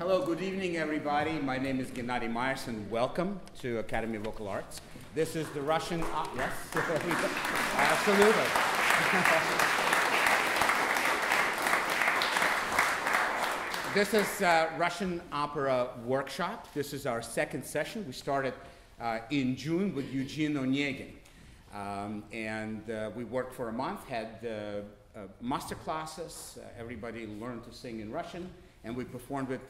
Hello, good evening, everybody. My name is Gennady Myers, and welcome to Academy of Vocal Arts. This is the Russian opera. Yes, absolutely. This is Russian opera workshop. This is our second session. We started in June with Eugene Onegin, and we worked for a month. Had master classes. Everybody learned to sing in Russian. And we performed with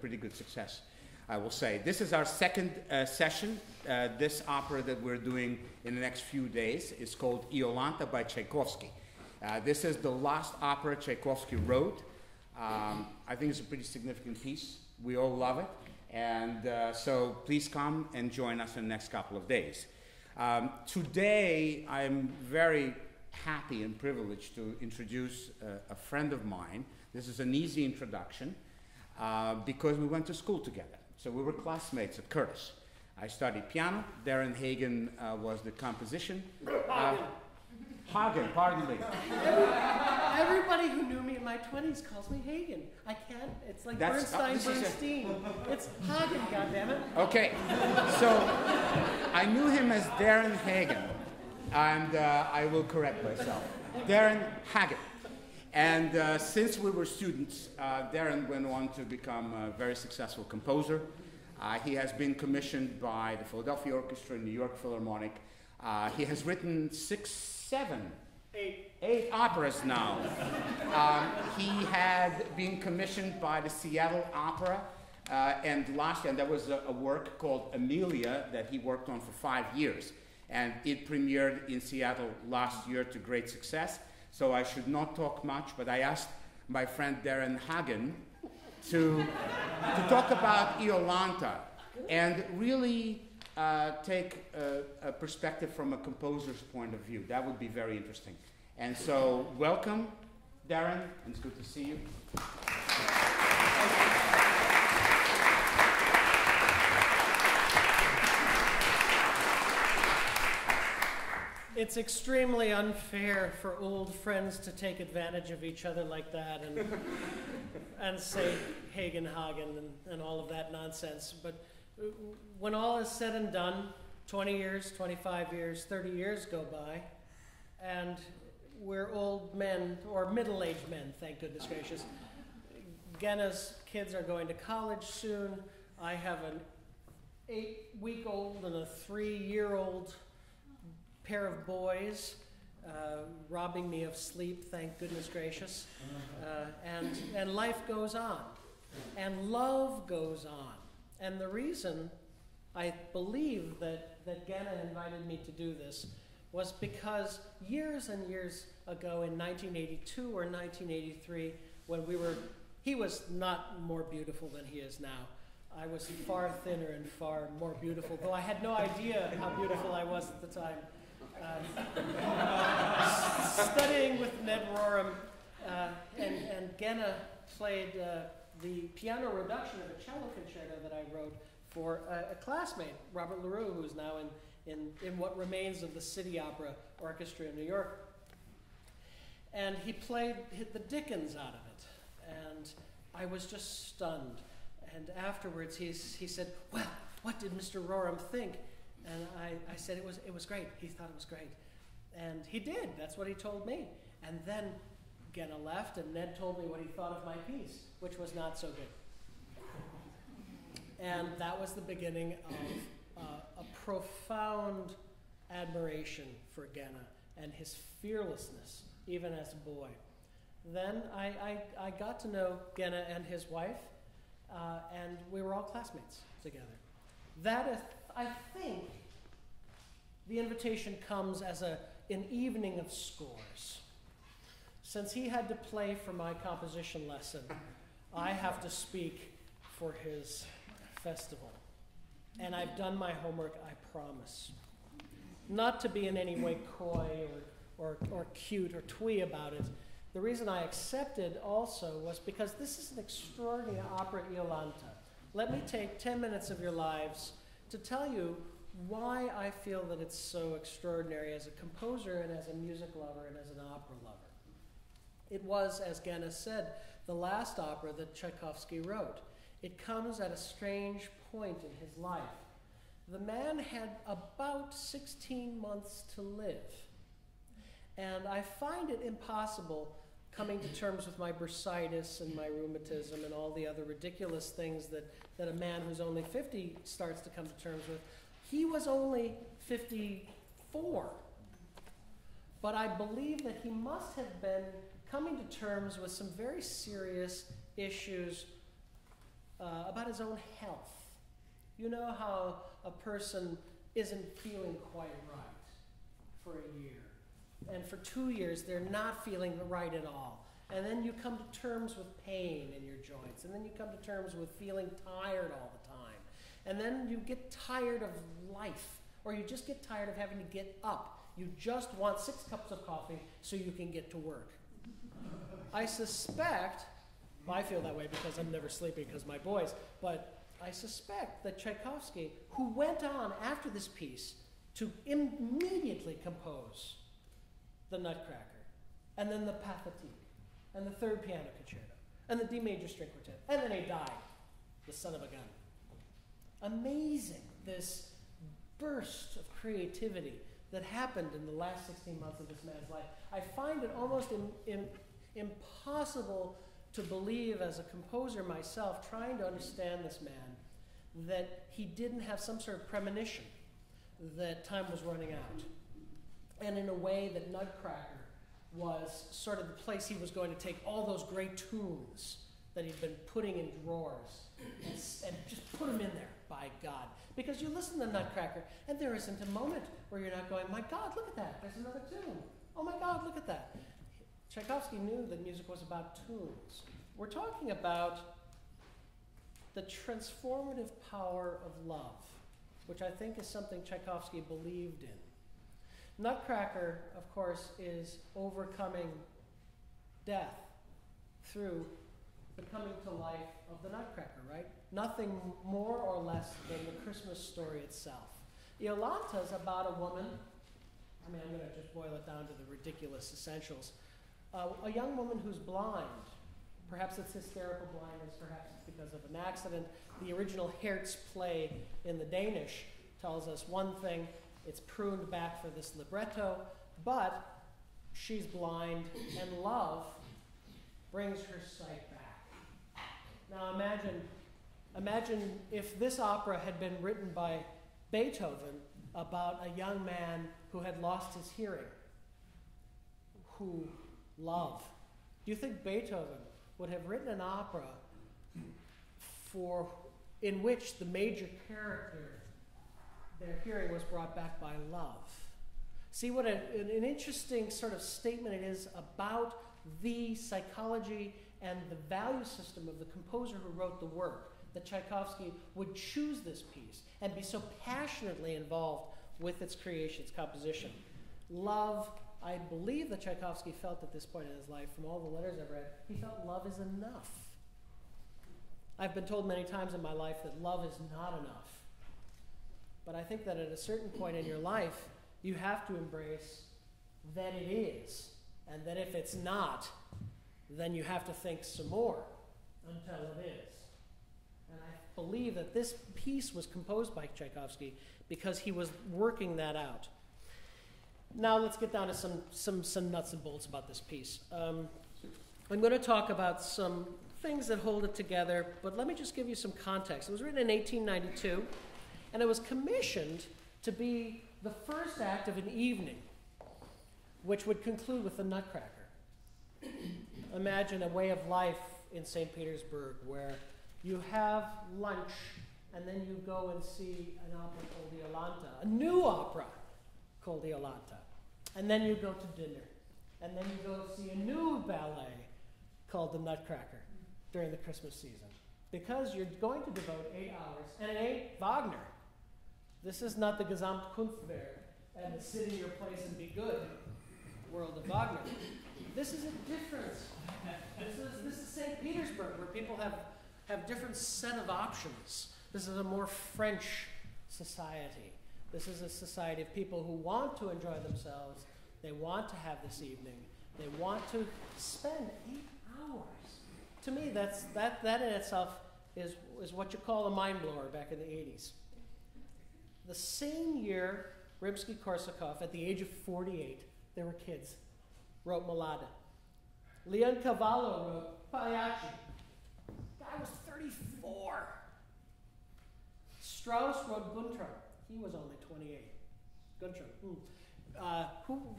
pretty good success, I will say. This is our second session. This opera that we're doing in the next few days is called Iolanta by Tchaikovsky. This is the last opera Tchaikovsky wrote. I think it's a pretty significant piece. We all love it. And so please come and join us in the next couple of days. Today, I'm very happy and privileged to introduce a friend of mine. This is an easy introduction because we went to school together. So we were classmates at Curtis. I studied piano. Daron Hagen was the composition. Hagen, pardon me. Everybody who knew me in my 20s calls me Hagen. I can't. It's like Bernstein. It's Hagen, goddammit. Okay. So I knew him as Daron Hagen, and I will correct myself. Daron Hagen. And since we were students, Daron went on to become a very successful composer. He has been commissioned by the Philadelphia Orchestra and New York Philharmonic. He has written eight operas now. He had been commissioned by the Seattle Opera. And last year, and there was a work called Amelia that he worked on for 5 years. And it premiered in Seattle last year to great success. So I should not talk much, but I asked my friend Daron Hagen to talk about Iolanta and really take a perspective from a composer's point of view. That would be very interesting. And so welcome, Daron. It's good to see you. It's extremely unfair for old friends to take advantage of each other like that and, and say Hagen and all of that nonsense. But when all is said and done, 20 years, 25 years, 30 years go by, and we're old men, or middle-aged men, thank goodness gracious. Genna's kids are going to college soon. I have an 8-week-old and a 3-year-old pair of boys robbing me of sleep, thank goodness gracious, and life goes on, and love goes on. And the reason I believe that Genna invited me to do this was because years and years ago in 1982 or 1983, when he was not more beautiful than he is now. I was far thinner and far more beautiful, though I had no idea how beautiful I was at the time. Studying with Ned Rorem, and Genna played the piano reduction of a cello concerto that I wrote for a classmate, Robert LaRue, who is now in what remains of the City Opera Orchestra in New York. And he hit the Dickens out of it, and I was just stunned. And afterwards, he said, "Well, what did Mr. Rorem think?" And I said, it was great. He thought it was great. And he did. That's what he told me. And then Genna left, and Ned told me what he thought of my piece, which was not so good. And that was the beginning of a profound admiration for Genna and his fearlessness, even as a boy. Then I got to know Genna and his wife, and we were all classmates together. That is, I think the invitation comes as an evening of scores. Since he had to play for my composition lesson, I have to speak for his festival. And I've done my homework, I promise. Not to be in any way coy or cute or twee about it. The reason I accepted also was because this is an extraordinary opera, Iolanta. Let me take 10 minutes of your lives to tell you why I feel that it's so extraordinary as a composer and as a music lover and as an opera lover. It was, as Genna said, the last opera that Tchaikovsky wrote. It comes at a strange point in his life. The man had about 16 months to live. And I find it impossible, coming to terms with my bursitis and my rheumatism and all the other ridiculous things that a man who's only 50 starts to come to terms with. He was only 54. But I believe that he must have been coming to terms with some very serious issues about his own health. You know how a person isn't feeling quite right for a year, and for 2 years they're not feeling right at all. And then you come to terms with pain in your joints, and then you come to terms with feeling tired all the time. And then you get tired of life, or you just get tired of having to get up. You just want 6 cups of coffee so you can get to work. I suspect, I feel that way because I'm never sleeping because my boys, but I suspect that Tchaikovsky, who went on after this piece to immediately compose the Nutcracker, and then the Pathétique, and the Third Piano Concerto, and the D Major String Quartet, and then he died, the son of a gun. Amazing, this burst of creativity that happened in the last 16 months of this man's life. I find it almost impossible to believe, as a composer myself, trying to understand this man, that he didn't have some sort of premonition that time was running out. And in a way that Nutcracker was sort of the place he was going to take all those great tunes that he'd been putting in drawers and just put them in there, by God. Because you listen to Nutcracker and there isn't a moment where you're not going, my God, look at that, there's another tune. Oh my God, look at that. Tchaikovsky knew that music was about tunes. We're talking about the transformative power of love, which I think is something Tchaikovsky believed in. Nutcracker, of course, is overcoming death through the coming to life of the Nutcracker, right? Nothing more or less than the Christmas story itself. Iolanta is about a woman, I mean, I'm going to just boil it down to the ridiculous essentials. A young woman who's blind. Perhaps it's hysterical blindness, perhaps it's because of an accident. The original Herz play in the Danish tells us one thing. It's pruned back for this libretto, but she's blind, and love brings her sight back. Now imagine if this opera had been written by Beethoven about a young man who had lost his hearing, who love. Do you think Beethoven would have written an opera in which the major character, their hearing was brought back by love? See what an interesting sort of statement it is about the psychology and the value system of the composer who wrote the work, that Tchaikovsky would choose this piece and be so passionately involved with its creation, its composition. Love, I believe that Tchaikovsky felt at this point in his life, from all the letters I've read, he felt love is enough. I've been told many times in my life that love is not enough. But I think that at a certain point in your life, you have to embrace that it is. And that if it's not, then you have to think some more until it is. And I believe that this piece was composed by Tchaikovsky because he was working that out. Now let's get down to some nuts and bolts about this piece. I'm going to talk about some things that hold it together, but let me just give you some context. It was written in 1892, and it was commissioned to be the first act of an evening, which would conclude with the Nutcracker. Imagine a way of life in St. Petersburg where you have lunch, and then you go and see an opera called Iolanta, a new opera called Iolanta. And then you go to dinner. And then you go see a new ballet called The Nutcracker during the Christmas season. Because you're going to devote 8 hours, and it ain't Wagner. This is not the Gesamtkunstwerk and the sit in your place and be good world of Wagner. This is a difference. This is St. Petersburg, where people have different set of options. This is a more French society. This is a society of people who want to enjoy themselves, they want to have this evening, they want to spend 8 hours. To me, that in itself is what you call a mind-blower back in the 80s. The same year, Rimsky-Korsakov, at the age of 48, they were kids, wrote Mlada. Leoncavallo wrote Pagliacci. Guy was 34. Strauss wrote Guntram. He was only 28. Guntram.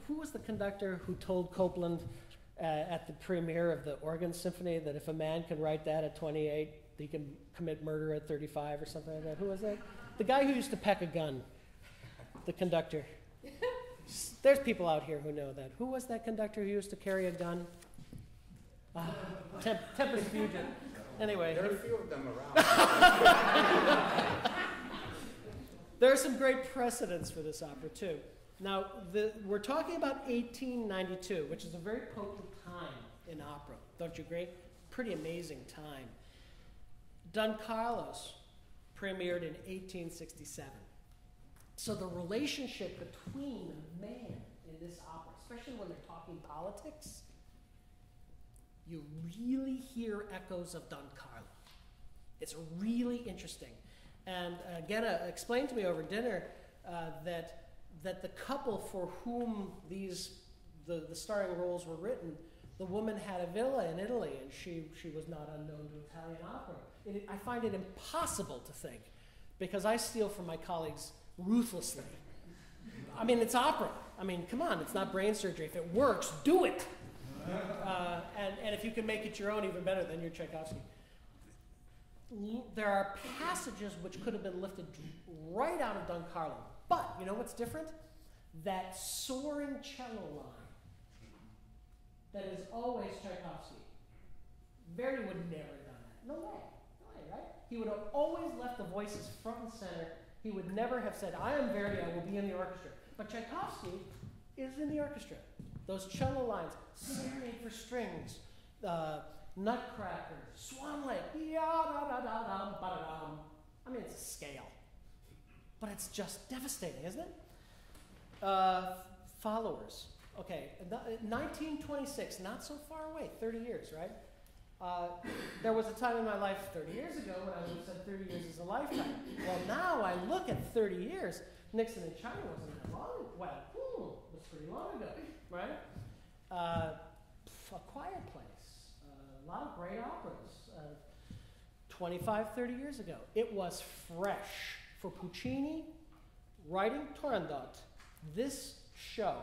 Who was the conductor who told Copeland at the premiere of the Oregon Symphony that if a man can write that at 28, he can commit murder at 35 or something like that? Who was that? The guy who used to pack a gun, the conductor. There's people out here who know that. Who was that conductor who used to carry a gun? Tempest Fugit. Anyway. There are a few of them around. There are some great precedents for this opera, too. Now, we're talking about 1892, which is a very potent time in opera. Don't you agree? Pretty amazing time. Don Carlo premiered in 1867. So the relationship between man in this opera, especially when they're talking politics, you really hear echoes of Don Carlo. It's really interesting. And Genna explained to me over dinner that the couple for whom the starring roles were written, the woman had a villa in Italy, and she was not unknown to Italian opera. I find it impossible to think, because I steal from my colleagues ruthlessly. I mean, it's opera. I mean, come on, it's not brain surgery. If it works, do it. And if you can make it your own, even better, then you're Tchaikovsky. There are passages which could have been lifted right out of Don Carlo. But you know what's different? That soaring cello line that is always Tchaikovsky. Verdi would never have done that. No way. No way, right? He would have always left the voices front and center. He would never have said, I am Verdi, I will be in the orchestra. But Tchaikovsky is in the orchestra. Those cello lines, Serenade for Strings, Nutcracker, Swan Lake, I mean, it's a scale. But it's just devastating, isn't it? Followers. Okay, 1926, not so far away, 30 years, right? There was a time in my life 30 years ago when I would have said 30 years is a lifetime. Well, now I look at 30 years. Nixon in China wasn't that long. Well, it was pretty long ago, right? A Quiet Place, a lot of great operas, 25, 30 years ago. It was fresh for Puccini writing Turandot. This show,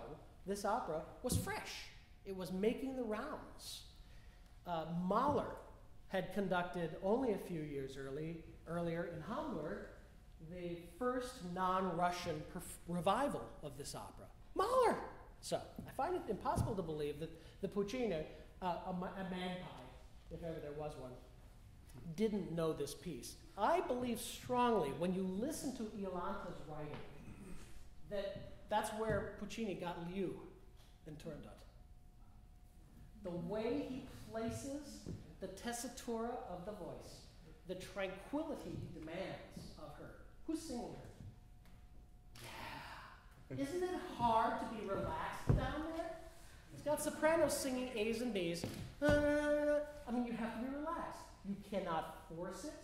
this opera, was fresh. It was making the rounds. Mahler had conducted only a few years earlier in Hamburg the first non-Russian revival of this opera. Mahler! So I find it impossible to believe that the Puccini, a magpie, if ever there was one, didn't know this piece. I believe strongly, when you listen to Iolanta's writing, that's where Puccini got Liu in Turandot. The way he places the tessitura of the voice, the tranquility he demands of her. Who's singing her? Yeah. Isn't it hard to be relaxed down there? It's got sopranos singing A's and B's. I mean, you have to be relaxed. You cannot force it.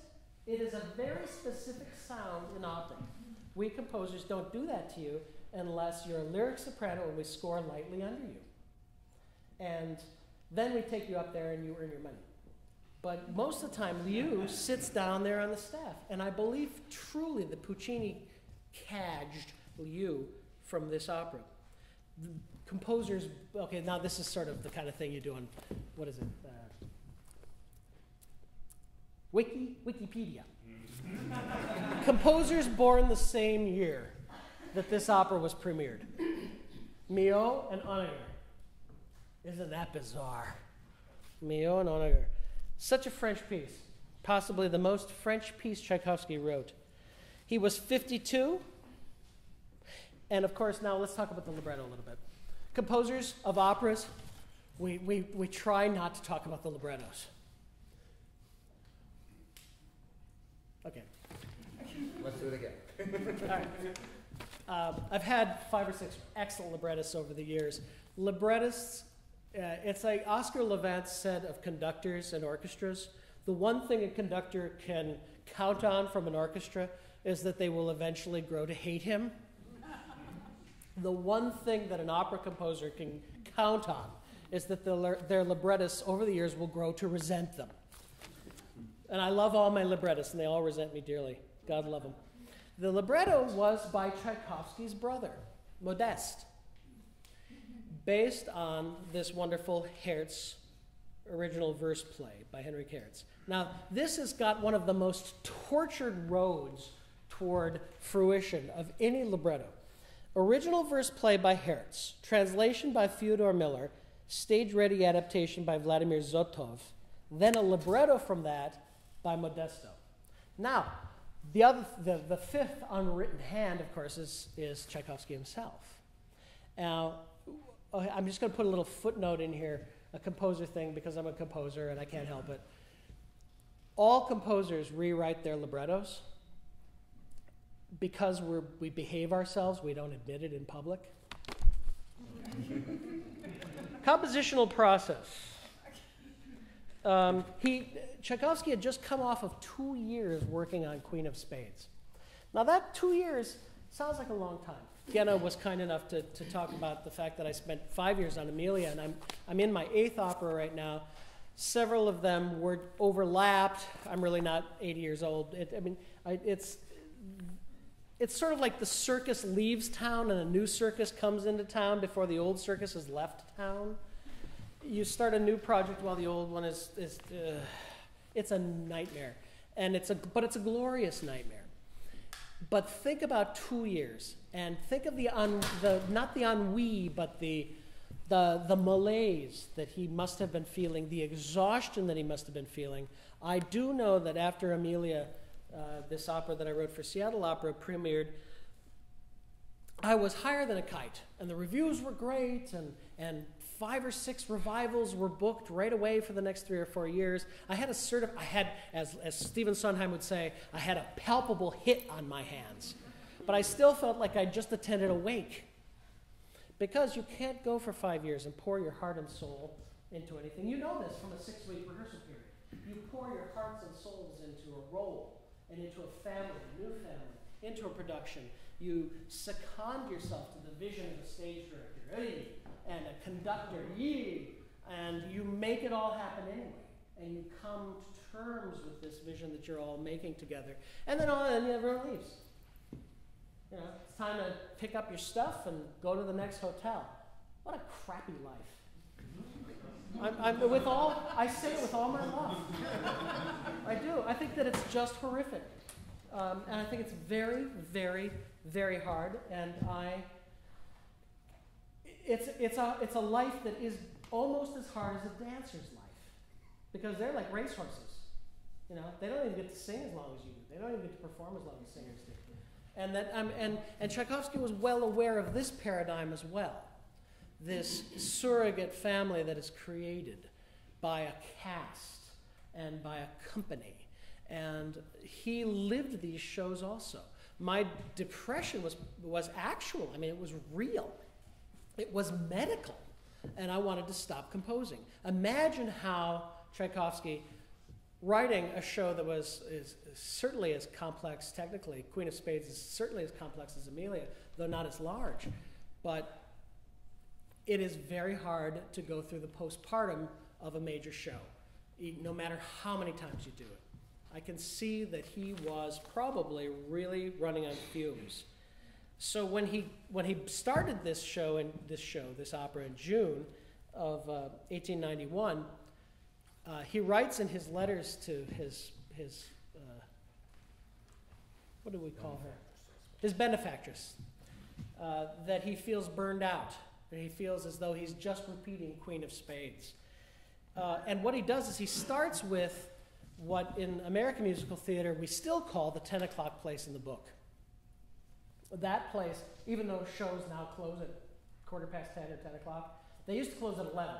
It is a very specific sound in opera. We composers don't do that to you unless you're a lyric soprano and we score lightly under you. And then we take you up there and you earn your money. But most of the time, Liu sits down there on the staff. And I believe truly that Puccini cadged Liu from this opera. The composers, okay, now this is sort of the kind of thing you do on, what is it? Wikipedia. Composers born the same year that this opera was premiered. Mio and Onegin. Isn't that bizarre? Mio and Onegin. Such a French piece, possibly the most French piece Tchaikovsky wrote. He was 52, and of course, now let's talk about the libretto a little bit. Composers of operas, we try not to talk about the librettos. Okay. Let's do it again. All right. I've had 5 or 6 excellent librettists over the years. Librettists, it's like Oscar Levant said of conductors and orchestras, the one thing a conductor can count on from an orchestra is that they will eventually grow to hate him. The one thing that an opera composer can count on is that their librettists over the years will grow to resent them. And I love all my librettists, and they all resent me dearly. God love them. The libretto was by Tchaikovsky's brother, Modeste, based on this wonderful Herz original verse play by Henrik Herz. Now, this has got one of the most tortured roads toward fruition of any libretto. Original verse play by Herz, translation by Fyodor Miller, stage-ready adaptation by Vladimir Zotov, then a libretto from that by Modesto. Now, the fifth unwritten hand, of course, is Tchaikovsky himself. Now, I'm just going to put a little footnote in here, a composer thing, because I'm a composer and I can't help it. All composers rewrite their librettos because we behave ourselves. We don't admit it in public. Compositional process. Tchaikovsky had just come off of 2 years working on Queen of Spades. Now that 2 years sounds like a long time. Genna was kind enough to talk about the fact that I spent 5 years on Amelia, and I'm in my 8th opera right now. Several of them were overlapped. I'm really not 80 years old. It's sort of like the circus leaves town and a new circus comes into town before the old circus has left town. You start a new project while the old one is it's a nightmare, and but it's a glorious nightmare. But think about 2 years, and think of the malaise that he must have been feeling, the exhaustion that he must have been feeling. I do know that after Amelia, this opera that I wrote for Seattle Opera premiered, I was higher than a kite, and the reviews were great, and 5 or 6 revivals were booked right away for the next 3 or 4 years. I had, as Stephen Sondheim would say, I had a palpable hit on my hands. But I still felt like I just attended a wake. Because you can't go for 5 years and pour your heart and soul into anything. You know this from a 6-week rehearsal period. You pour your hearts and souls into a role, and into a family, a new family, into a production. You second yourself to the vision of the stage director, and a conductor, and you make it all happen anyway. And you come to terms with this vision that you're all making together. And then everyone leaves. You know, it's time to pick up your stuff and go to the next hotel. What a crappy life. I say it with all my love. I do. I think that it's just horrific. And I think it's very, very, very hard. And it's a life that is almost as hard as a dancer's life, because they're like racehorses. You know, they don't even get to sing as long as you do. They don't even get to perform as long as singers do. And that and Tchaikovsky was well aware of this paradigm as well, this surrogate family that is created by a cast and by a company. And he lived these shows also. My depression was actual. I mean, it was real. It was medical, and I wanted to stop composing. Imagine how Tchaikovsky, writing a show that is certainly as complex technically, Queen of Spades is certainly as complex as Amelia, though not as large, but it is very hard to go through the postpartum of a major show, no matter how many times you do it. I can see that he was probably really running on fumes. So when he started this show, this opera in June of 1891, he writes in his letters to his what do we call her? His benefactress, that he feels burned out, that he feels as though he's just repeating Queen of Spades. And what he does is he starts with what in American musical theater we still call the 10 o'clock place in the book. That place, even though shows now close at 10:15 or 10 o'clock, they used to close at 11.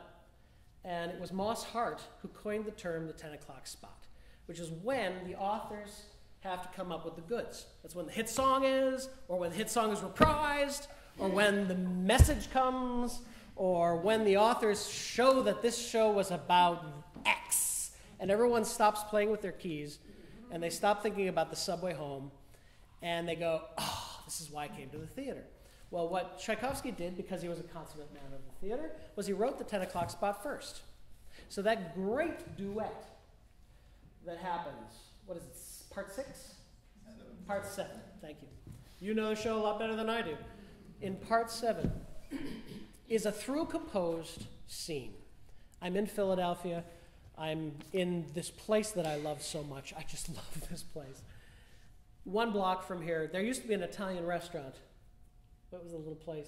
And it was Moss Hart who coined the term the 10 o'clock spot, which is when the authors have to come up with the goods. That's when the hit song is, or when the hit song is reprised, or when the message comes, or when the authors show that this show was about X and everyone stops playing with their keys, and they stop thinking about the subway home, and they go, oh, this is why I came to the theater. Well, what Tchaikovsky did, because he was a consummate man of the theater, was he wrote the 10 o'clock spot first. So that great duet that happens, what is it, part 6? Part 7, thank you. You know the show a lot better than I do. In part 7 is a through composed scene. I'm in Philadelphia. I'm in this place that I love so much. I just love this place. One block from here, there used to be an Italian restaurant. What was the little place?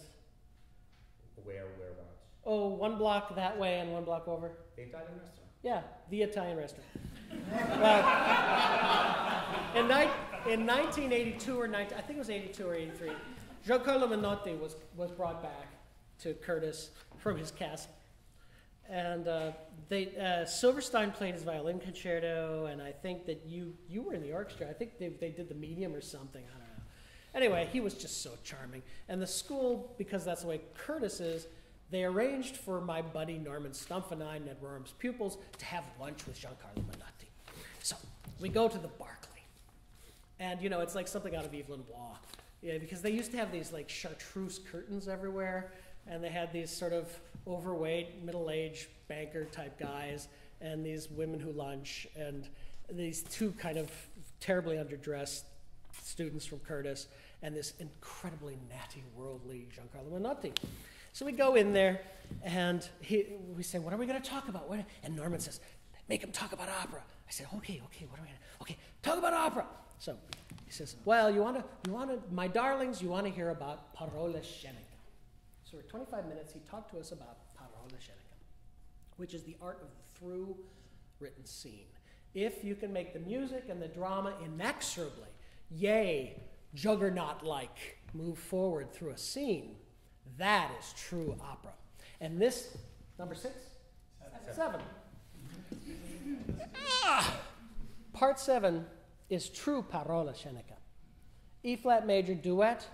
Whereabouts? Oh, one block that way and one block over. The Italian restaurant? Yeah, the Italian restaurant. In 1982 or 19, I think it was 82 or 83, Gian Carlo Menotti was brought back to Curtis from his castle. And Silverstein played his violin concerto, and I think that you were in the orchestra. I think they did the medium or something, I don't know. Anyway, he was just so charming. And the school, because that's the way Curtis is, they arranged for my buddy Norman Stumpf and I, Ned Rorem's pupils, to have lunch with Gian Carlo Menotti. So we go to the Barclay. And you know, it's like something out of Evelyn Waugh. Yeah, because they used to have these like chartreuse curtains everywhere, and they had these sort of overweight, middle-aged banker type guys, and these women who lunch, and these two kind of terribly underdressed students from Curtis, and this incredibly natty, worldly Gian Carlo Menotti. So we go in there, and we say, what are we gonna talk about? And Norman says, make him talk about opera. I said, okay, what are we gonna, talk about opera. So he says, well, my darlings, you wanna hear about Parola Scenica. So for 25 minutes, he talked to us about Parola Scenica, which is the art of the through written scene. If you can make the music and the drama inexorably, yay, juggernaut-like, move forward through a scene, that is true opera. And this, number 6? 7. Part 7 is true Parola Scenica. E-flat major duet,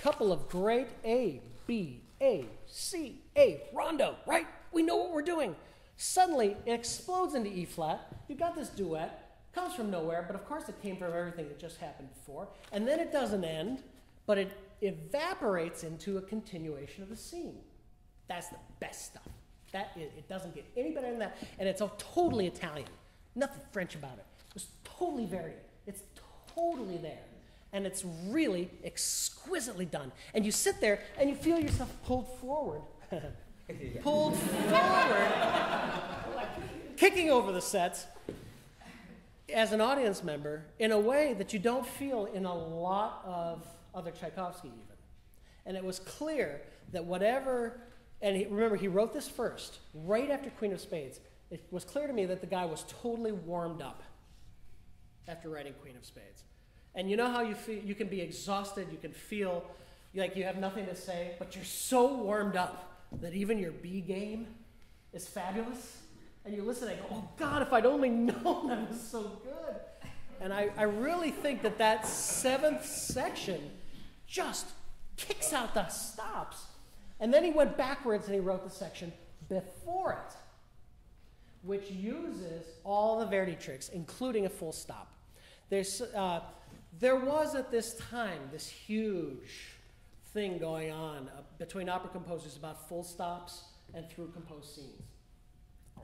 couple of great A, B, A, C, A, rondo, right? We know what we're doing. Suddenly, it explodes into E-flat. You've got this duet. Comes from nowhere, but of course it came from everything that just happened before. And then it doesn't end, but it evaporates into a continuation of the scene. That's the best stuff. That is, it doesn't get any better than that. And it's all totally Italian. Nothing French about it. It's totally Verdi. It's totally there. And it's really exquisitely done. And you sit there and you feel yourself pulled forward. Pulled forward. Kicking over the sets. As an audience member, in a way that you don't feel in a lot of other Tchaikovsky even. And it was clear that whatever, and remember he wrote this first, right after Queen of Spades, it was clear to me that the guy was totally warmed up after writing Queen of Spades. And you know how you feel, you can be exhausted, you can feel like you have nothing to say, but you're so warmed up that even your B game is fabulous. And you listen and go, oh God, if I'd only known that was so good. And I really think that that 7th section just kicks out the stops. And then he went backwards and he wrote the section before it, which uses all the Verdi tricks, including a full stop. There was at this time this huge thing going on between opera composers about full stops and through composed scenes.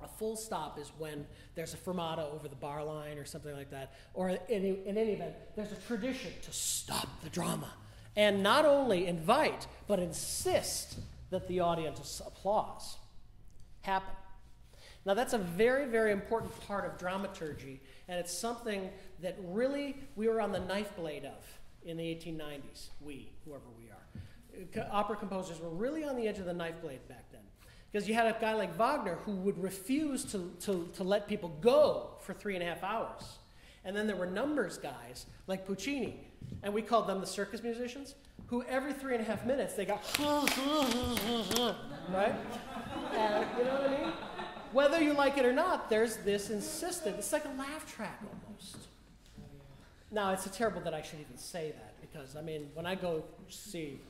A full stop is when there's a fermata over the bar line or something like that, or in any event, there's a tradition to stop the drama and not only invite, but insist that the audience's applause happen. Now that's a very, very important part of dramaturgy, and it's something that really we were on the knife blade of in the 1890s, whoever we are. Opera composers were really on the edge of the knife blade back then. Because you had a guy like Wagner who would refuse to let people go for 3.5 hours. And then there were numbers guys like Puccini, and we called them the circus musicians, who every 3.5 minutes they got, right? And, you know what I mean? Whether you like it or not, there's this insistent, it's like a laugh track almost. Now, it's terrible that I should even say that, because I mean, when I go see,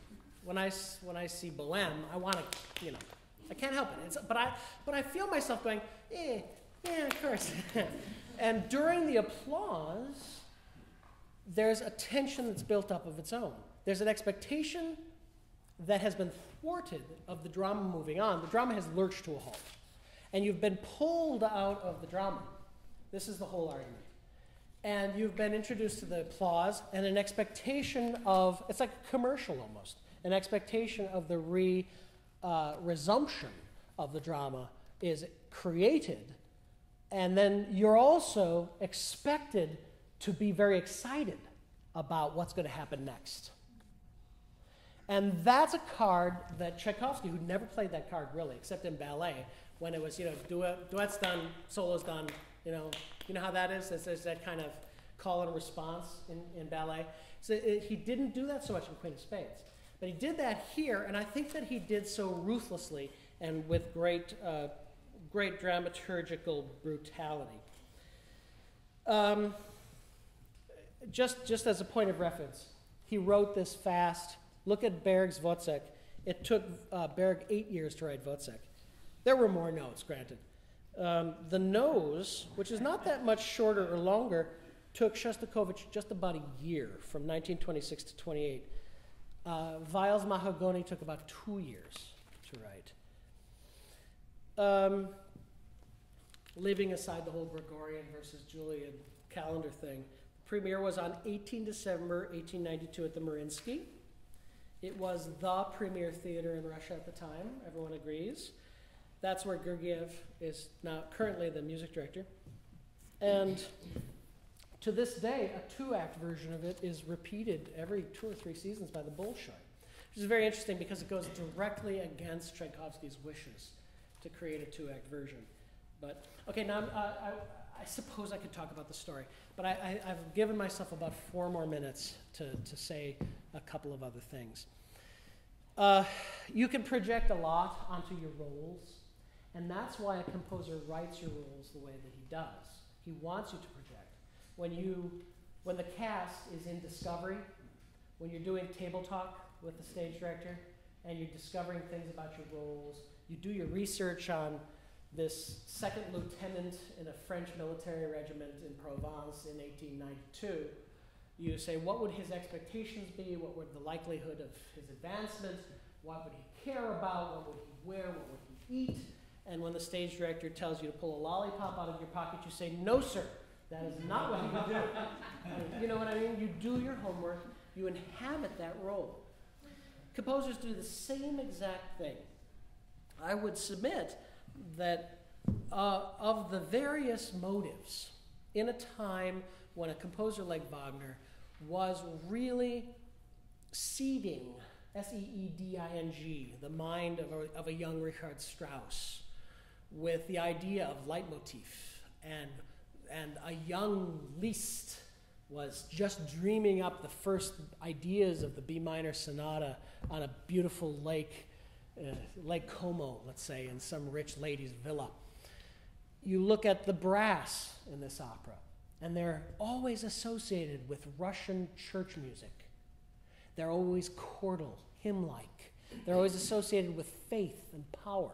when I see Bohème, I want to, you know, I can't help it, but I feel myself going, Yeah, of course. And during the applause, there's a tension that's built up of its own. There's an expectation that has been thwarted of the drama moving on. The drama has lurched to a halt. And you've been pulled out of the drama. This is the whole argument. And you've been introduced to the applause and an expectation of, it's like a commercial almost, an expectation of the resumption of the drama is created. And then you're also expected to be very excited about what's going to happen next. And that's a card that Tchaikovsky, who never played that card really, except in ballet, when it was, you know, duets done, solos done, you know how that is? There's that kind of call and response in ballet. So he didn't do that so much in Queen of Spades. But he did that here, and I think that he did so ruthlessly and with great, great dramaturgical brutality. Just as a point of reference, he wrote this fast. Look at Berg's Wozzeck. It took Berg 8 years to write Wozzeck. There were more notes, granted. The nose, which is not that much shorter or longer, took Shostakovich just about a year, from 1926 to 28. Vile's Mahagoni took about 2 years to write. Leaving aside the whole Gregorian versus Julian calendar thing, premiere was on 18 December 1892 at the Mariinsky. It was the premier theater in Russia at the time, everyone agrees. That's where Gergiev is now currently the music director. And to this day, a two-act version of it is repeated every 2 or 3 seasons by the Bolshoi, which is very interesting because it goes directly against Tchaikovsky's wishes to create a two-act version. But okay, now I suppose I could talk about the story, but I've given myself about 4 more minutes to say a couple of other things. You can project a lot onto your roles, and that's why a composer writes your roles the way that he does. He wants you to project. When the cast is in discovery, when you're doing table talk with the stage director, and you're discovering things about your roles, you do your research on this second lieutenant in a French military regiment in Provence in 1892, you say, what would his expectations be? What would the likelihood of his advancement? What would he care about? What would he wear? What would he eat? And when the stage director tells you to pull a lollipop out of your pocket, you say, no, sir, that is not what you do. You know what I mean? You do your homework. You inhabit that role. Composers do the same exact thing. I would submit that of the various motives in a time when a composer like Wagner was really seeding, S-E-E-D-I-N-G, the mind of a young Richard Strauss with the idea of leitmotif, and a young Liszt was just dreaming up the first ideas of the B minor sonata on a beautiful lake, Lake Como, let's say, in some rich lady's villa. You look at the brass in this opera, and they're always associated with Russian church music. They're always chordal, hymn-like. They're always associated with faith and power.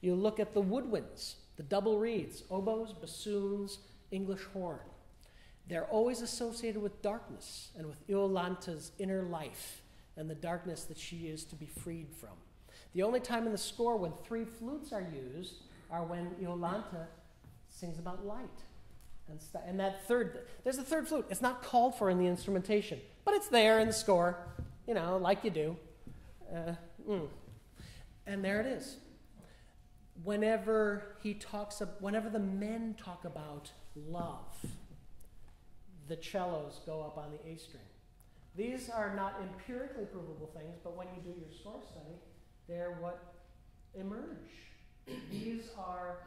You look at the woodwinds, the double reeds, oboes, bassoons, English horn. They're always associated with darkness and with Iolanta's inner life and the darkness that she is to be freed from. The only time in the score when 3 flutes are used are when Iolanta sings about light. And that third, there's a third flute. It's not called for in the instrumentation, but it's there in the score, you know, like you do. And there it is. Whenever the men talk about love, the cellos go up on the A string. These are not empirically provable things, but when you do your score study, they're what emerge. These are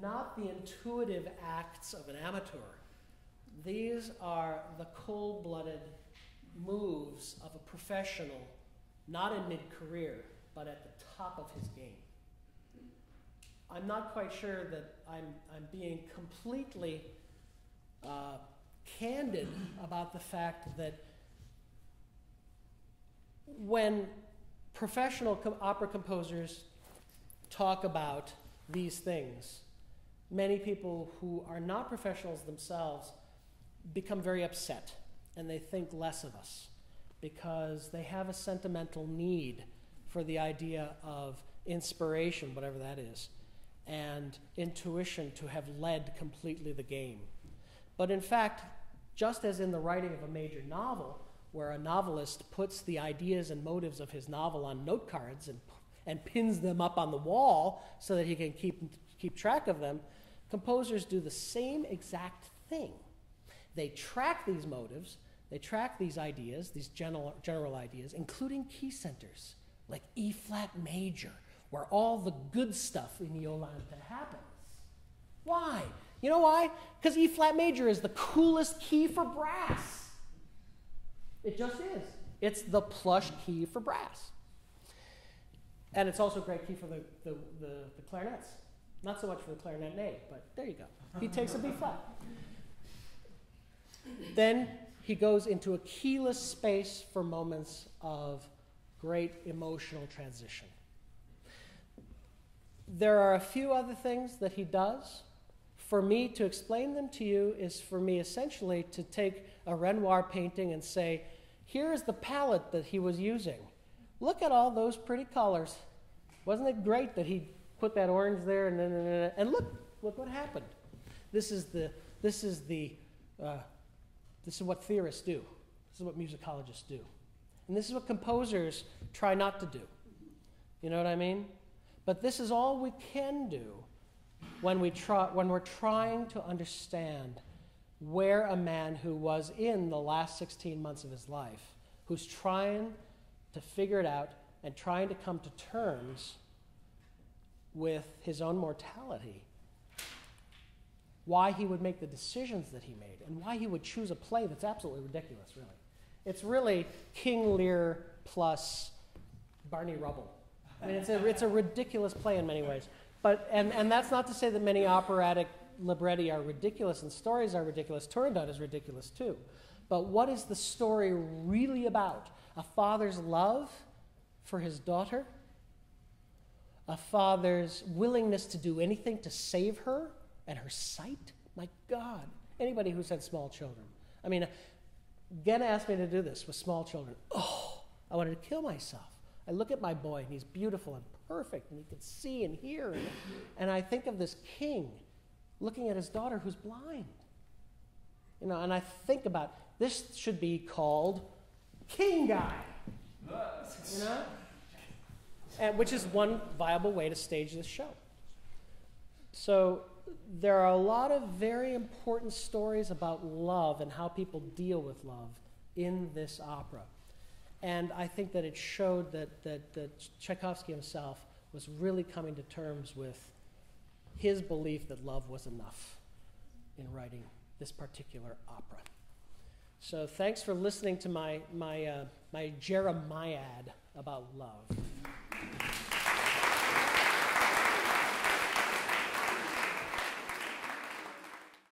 not the intuitive acts of an amateur. These are the cold-blooded moves of a professional, not in mid-career, but at the top of his game. I'm not quite sure that I'm being completely candid about the fact that when professional opera composers talk about these things, many people who are not professionals themselves become very upset, and they think less of us because they have a sentimental need for the idea of inspiration, whatever that is, and intuition to have led completely the game. But in fact, just as in the writing of a major novel, where a novelist puts the ideas and motives of his novel on note cards and pins them up on the wall so that he can keep track of them, composers do the same exact thing. They track these motives, they track these ideas, these general ideas, including key centers, like E flat major, where all the good stuff in Iolanta happens. Why? You know why? Because E flat major is the coolest key for brass. It just is. It's the plush key for brass. And it's also a great key for the clarinets. Not so much for the clarinet, but there you go. He takes a B flat. Then he goes into a keyless space for moments of great emotional transition. There are a few other things that he does. For me to explain them to you is for me essentially to take a Renoir painting and say, here is the palette that he was using. Look at all those pretty colors. Wasn't it great that he put that orange there and look what happened. This is what theorists do. This is what musicologists do. And this is what composers try not to do. You know what I mean? But this is all we can do when we're trying to understand where a man who was in the last 16 months of his life, who's trying to figure it out and trying to come to terms with his own mortality, why he would make the decisions that he made, and why he would choose a play that's absolutely ridiculous, really. It's really King Lear plus Barney Rubble. I mean, it's a ridiculous play in many ways. But, and that's not to say that many operatic libretti are ridiculous and stories are ridiculous. Turandot is ridiculous too. But what is the story really about? A father's love for his daughter? A father's willingness to do anything to save her and her sight? My God. Anybody who's had small children. I mean, Gen asked me to do this with small children. Oh, I wanted to kill myself. I look at my boy, and he's beautiful and perfect, and he can see and hear. And I think of this king looking at his daughter who's blind. You know, and I think about, this should be called King Guy. You know? And, which is one viable way to stage this show. So there are a lot of very important stories about love and how people deal with love in this opera. And I think that it showed that Tchaikovsky himself was really coming to terms with his belief that love was enough in writing this particular opera. So thanks for listening to my jeremiad about love.